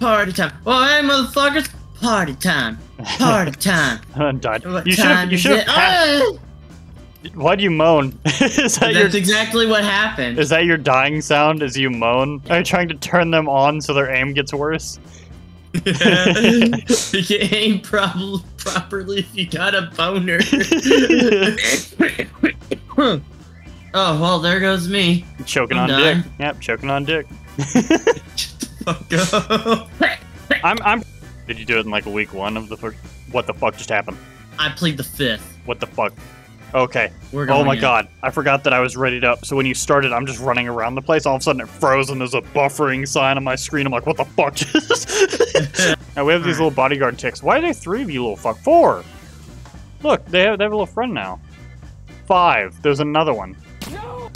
Party time. Well, hey, motherfuckers. Party time. Party time. I died. You should have passed. Why do you moan? That's exactly what happened. Is that your dying sound? Is you moan? Are you trying to turn them on so their aim gets worse? You can aim properly if you got a boner. Oh, well, there goes me. Choking on dick. Yep, choking on dick. Shut the fuck up. Did you do it in like week one of the first? What the fuck just happened? I plead the fifth. What the fuck? Okay. Oh my god. I forgot that I was readied up. So when you started, I'm just running around the place. All of a sudden it froze and there's a buffering sign on my screen. I'm like, what the fuck? Now we have these little bodyguard ticks. Why are there three of you little fuck? Four. Look, they have a little friend now. Five. There's another one. No.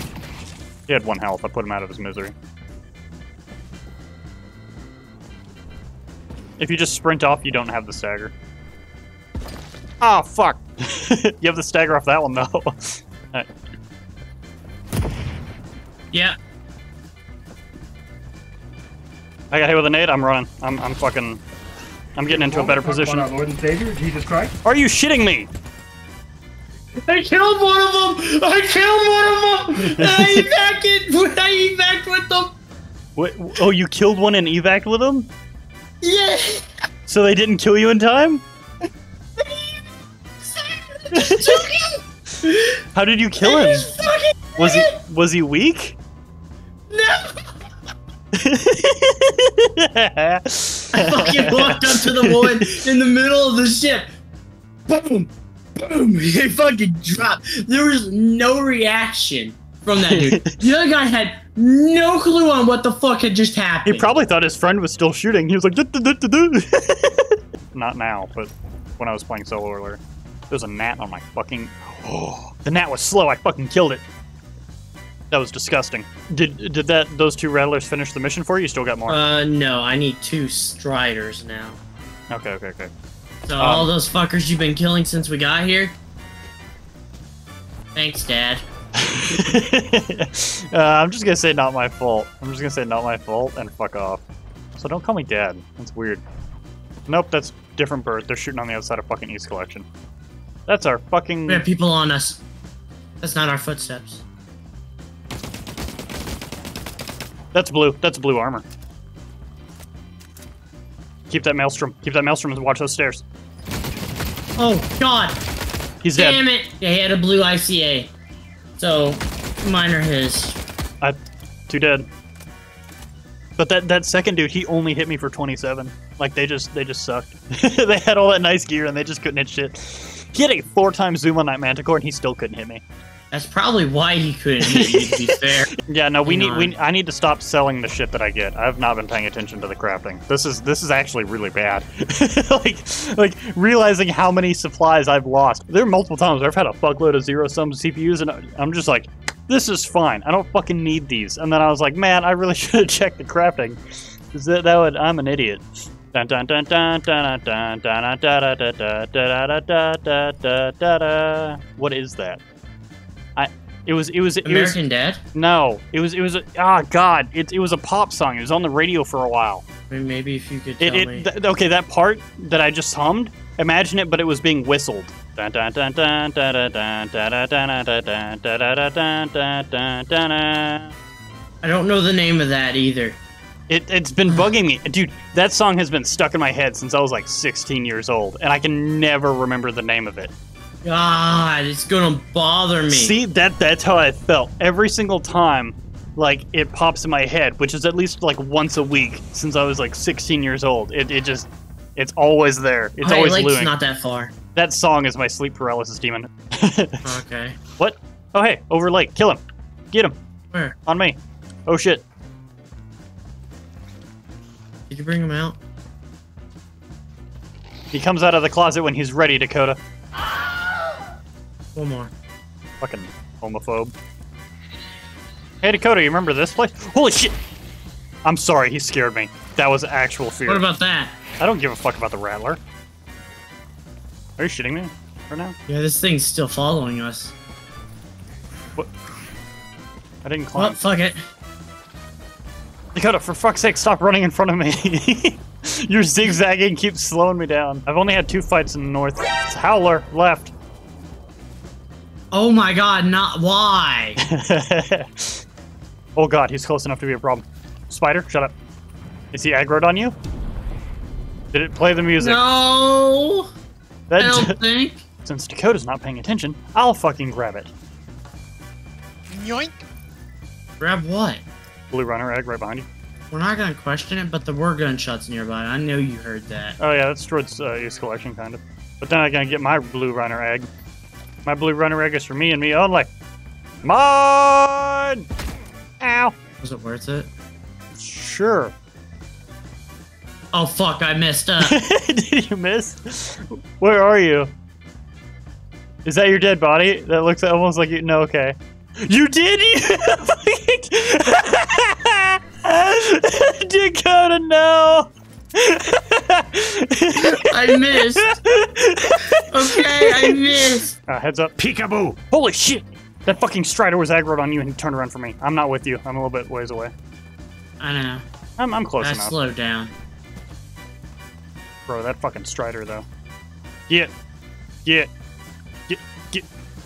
He had one health. I put him out of his misery. If you just sprint off, you don't have the stagger. Oh, fuck. You have the stagger off that one, though. Right. Yeah. I got hit with a nade. I'm running. I'm fucking... I'm getting into a better position. Our Lord and Savior, Jesus Christ. Are you shitting me? I killed one of them! I killed one of them! I evac with them! Wait, oh, you killed one and evac with them? Yeah. So they didn't kill you in time? How did you kill him? Was he weak? No. I fucking walked up to the one in the middle of the ship. Boom, boom. He fucking dropped. There was no reaction from that dude. The other guy had no clue on what the fuck had just happened. He probably thought his friend was still shooting. He was like, duh, duh, duh, duh, duh. Not now, but when I was playing solo earlier. There's a gnat on my fucking... Oh, the gnat was slow. I fucking killed it. That was disgusting. Did those two rattlers finish the mission for you? You still got more? No. I need two striders now. Okay, okay, okay. So all those fuckers you've been killing since we got here? Thanks, Dad. I'm just gonna say not my fault. I'm just gonna say not my fault and fuck off. So don't call me Dad. That's weird. Nope, that's different bird. They're shooting on the outside of fucking East Collection. That's our fucking... We have people on us. That's not our footsteps. That's blue. That's blue armor. Keep that maelstrom. Keep that maelstrom and watch those stairs. Oh, God. He's dead. Damn it. Yeah, he had a blue ICA. So, mine are his. Two dead. But that second dude, he only hit me for 27. Like, they just sucked. They had all that nice gear and they just couldn't hit shit. He had a 4-time zoom on that manticore, and he still couldn't hit me. That's probably why he couldn't hit you, to be fair. Yeah, no, I need to stop selling the shit that I get. I've not been paying attention to the crafting. This is actually really bad. like realizing how many supplies I've lost. There are multiple times where I've had a fuckload of zero-sum CPUs, and I'm just like, this is fine. I don't fucking need these. And then I was like, man, I really should have checked the crafting. I'm an idiot. What is that? It was American Dad? No, it was God, it was a pop song. It was on the radio for a while. Maybe if you could tell me. Okay, that part that I just hummed. Imagine it, but it was being whistled. I don't know the name of that either. It's been bugging me. Dude, that song has been stuck in my head since I was like 16 years old, and I can never remember the name of it. God, it's gonna bother me. See, that's how I felt. Every single time, like, it pops in my head, which is at least like once a week since I was like 16 years old. It's always there. It's always like, looming. It's not that far. That song is my sleep paralysis demon. Okay. What? Oh, hey, over lake. Kill him. Get him. Where? On me. Oh, shit. Did you bring him out? He comes out of the closet when he's ready, Dakota. One more. Fucking homophobe. Hey, Dakota, you remember this place? Holy shit! I'm sorry, he scared me. That was actual fear. What about that? I don't give a fuck about the rattler. Are you shitting me right now? Yeah, this thing's still following us. What? I didn't climb. Well, fuck it. Dakota, for fuck's sake, stop running in front of me. Your zigzagging keeps slowing me down. I've only had 2 fights in the north. It's Howler left. Oh my god, not why? Oh god, he's close enough to be a problem. Spider, shut up. Is he aggroed on you? Did it play the music? No! I don't think. Since Dakota's not paying attention, I'll fucking grab it. Yoink! Grab what? Blue runner egg right behind you. We're not gonna question it, but there were gunshots nearby. I know you heard that. Oh yeah, that's towards East Collection, kind of. But then I'm gonna get my blue runner egg. My blue runner egg is for me and me only. Mine! Ow! Was it worth it? Sure. Oh fuck, I messed up. Did you miss? Where are you? Is that your dead body? That looks almost like you. No, okay. You did? Dakota, no! I missed. Okay, I missed. Heads up. Peekaboo! Holy shit! That fucking Strider was aggroed on you and he turned around for me. I'm not with you. I'm a little bit ways away. I know. I'm close enough. I slowed down. Bro, that fucking Strider, though. Get. Get.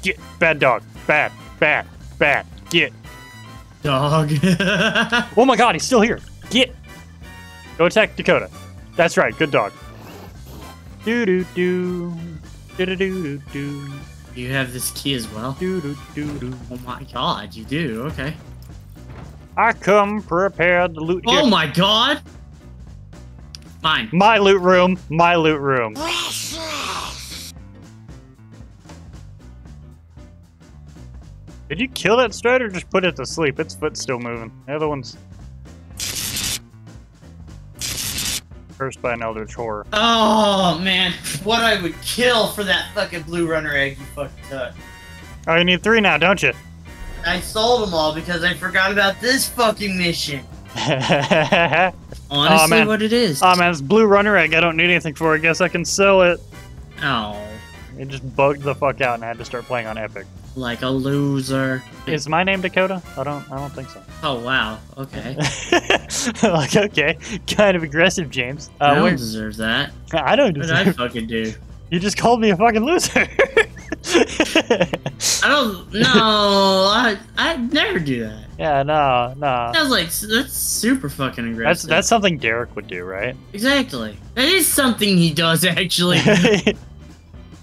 Get. Bad dog. Bad. Bad. Bad. Get. Dog. Oh my god, he's still here. Get. Go attack Dakota. That's right, good dog. Do do do. Do do do do. You have this key as well? Do do do do. Oh my god, you do. Okay. I come prepared to loot. Oh my god. Mine. My loot room. My loot room. Did you kill that Strider or just put it to sleep? Its foot's still moving. The other one's cursed by an Eldritch Horror. Oh, man. What I would kill for that fucking blue runner egg you fucking took. Oh, you need 3 now, don't you? I sold them all because I forgot about this fucking mission. Honestly, oh, what it is. Oh, man, it's blue runner egg. I don't need anything for it. I guess I can sell it. Oh. It just bugged the fuck out and I had to start playing on Epic. Like a loser. Is my name Dakota? I don't think so. Oh wow. Okay. Like okay. Kind of aggressive, James. I don't deserve that. I don't deserve that. What did I fucking do? You just called me a fucking loser. I never do that. Yeah, no. That was like that's super fucking aggressive. That's something Derek would do, right? Exactly. That is something he does actually.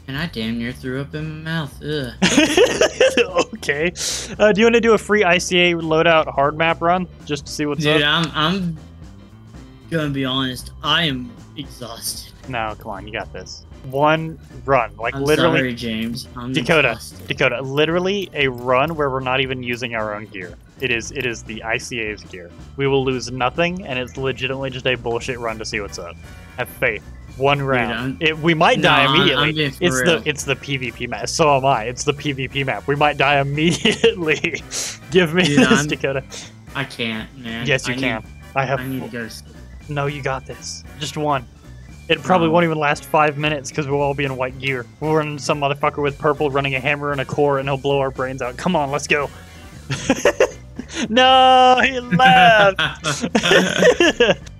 And I damn near threw up in my mouth. Ugh. Okay. Do you want to do a free ICA loadout hard map run just to see what's up? Dude, I'm gonna be honest. I am exhausted. No, come on, you got this. One run, like I'm literally. Sorry, James. I'm Dakota, exhausted. Dakota, literally a run where we're not even using our own gear. It is the ICA's gear. We will lose nothing, and it's legitimately just a bullshit run to see what's up. Have faith. One round. Dude, we might die immediately. It's the PvP map. So am I. It's the PvP map. We might die immediately. Give me this, Dakota. I can't, man. Yes, you can. I need to go to sleep. No, you got this. Just one. It probably won't even last 5 minutes because we'll all be in white gear. We'll run into some motherfucker with purple running a hammer and a core and he'll blow our brains out. Come on, let's go. No, he left.